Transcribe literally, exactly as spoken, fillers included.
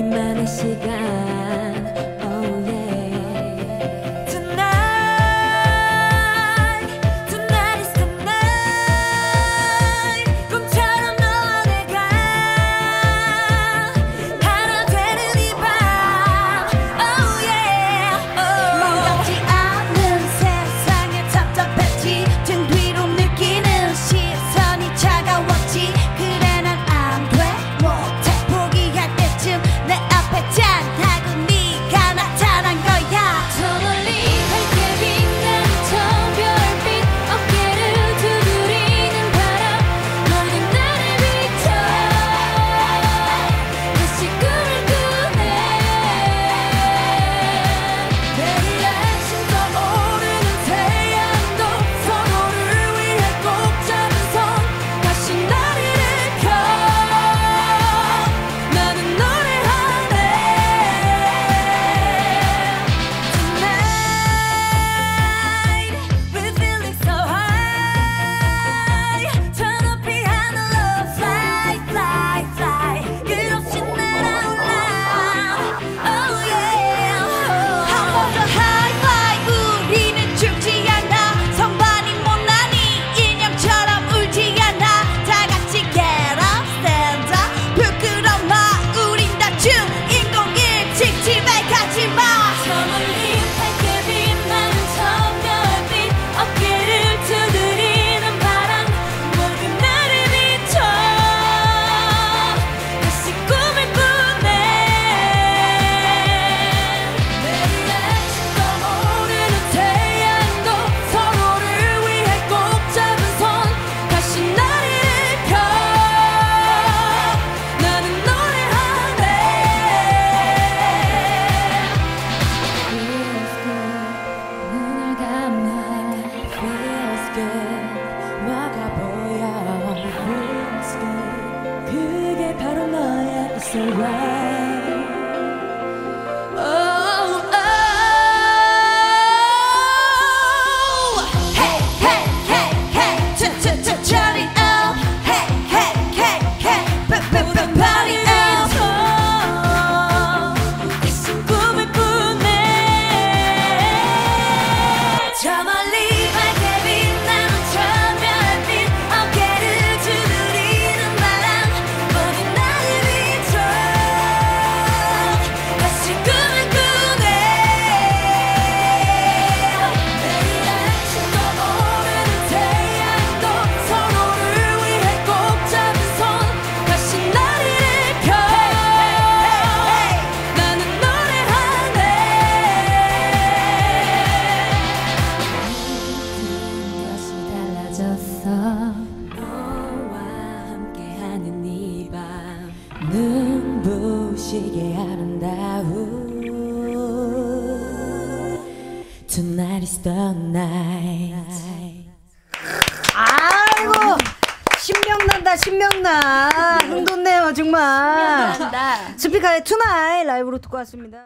이만의 시간 oh yeah Tonight Tonight is the night 꿈처럼 너와 내가 하나 되는 이 밤 oh yeah oh. 멀지 않은 세상에 답답했지 등 뒤로 느끼는 시선이 차가웠지 그래 난 안 돼 못해 내 앞에 짠하고 네가 나타난 거야 저 멀리 밝게 빛난 저 별빛 어깨를 두드리는 바람 너는 나를 비춰 다시 꿈을 꾸네 내일 아침 더 오르는 태양도 서로를 위해 꼭 잡은 손 다시 나를 일으켜 나는 너 It's alright. 눈부시게 아름다운 Tonight is the night 아이고 신명난다 신명나 흥돋네요 정말 스피카의 Tonight 라이브로 듣고 왔습니다.